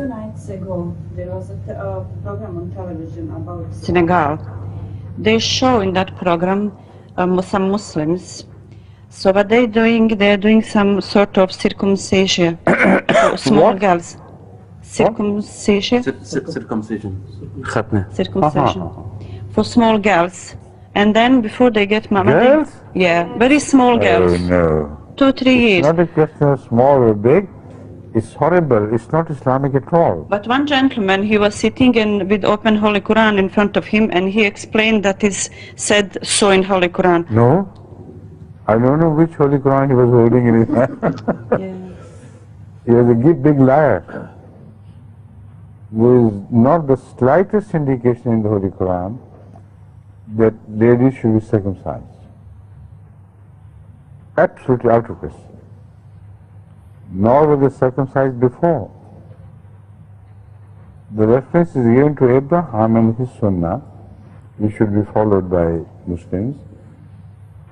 Two nights ago, there was a program on television about Senegal. They show in that program some Muslims. So what they're doing, some sort of circumcision for small girls. Circumcision? Circumcision. Khatna. Circumcision. For small girls. And then before they get married. Girls? Yeah, very small girls. Oh, no. 2-3 years. It's not a question of small or big. It's horrible. It's not Islamic at all. But one gentleman, he was sitting with open Holy Quran in front of him, and he explained that it said so in Holy Quran. No, I don't know which Holy Quran he was holding in his hand. Yes. He was a big liar. There is not the slightest indication in the Holy Quran that ladies should be circumcised. Absolutely out of question. Nor were they circumcised before. The reference is given to Abraham and his Sunnah, which should be followed by Muslims.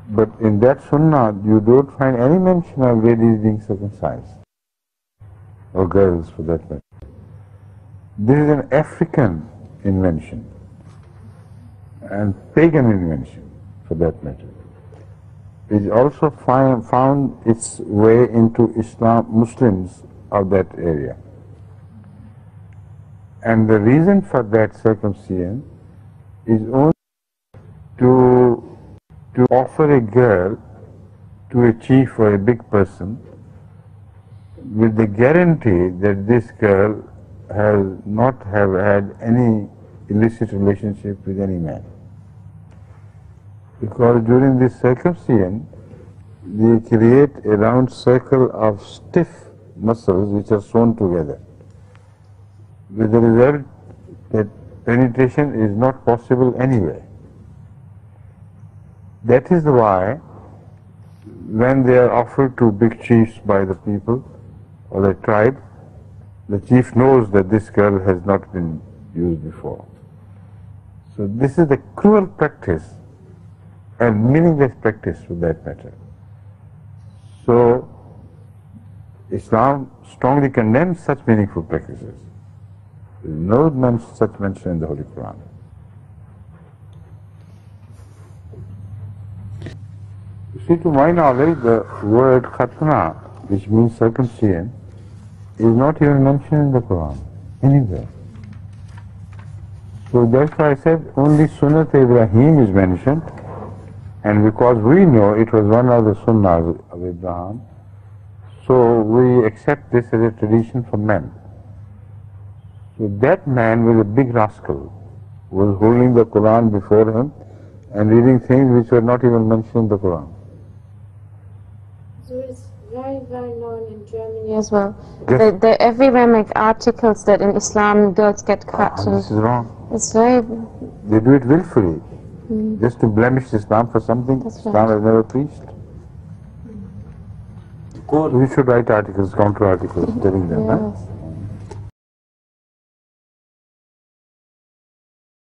But in that Sunnah, you don't find any mention of ladies being circumcised, or girls for that matter. This is an African invention, and pagan invention for that matter. It also found its way into Islam, Muslims of that area. And the reason for that circumcision is only to offer a girl to a chief or a big person with the guarantee that this girl has not have had any illicit relationship with any man. Because during this circumcision, they create a round circle of stiff muscles which are sewn together, with the result that penetration is not possible anywhere. That is why when they are offered to big chiefs by the people or the tribe, the chief knows that this girl has not been used before. So this is the cruel practice, and meaningless practice for that matter. So, Islam strongly condemns such meaningful practices. There is no such mention in the Holy Quran. You see, to my knowledge, the word Khatna, which means circumcision, is not even mentioned in the Quran, anywhere. So that's why I said only Sunnat Ibrahim is mentioned. And because we know it was one of the Sunnahs of Abraham, so we accept this as a tradition for men. So that man was a big rascal, was holding the Quran before him and reading things which were not even mentioned in the Quran. So it's very, very known in Germany as well. Yes. They everywhere make articles that in Islam girls get cut. This is wrong. It's very... They do it willfully. Just to blemish Islam for something Islam has never preached. We should write articles, counter articles telling them. Yes. Huh?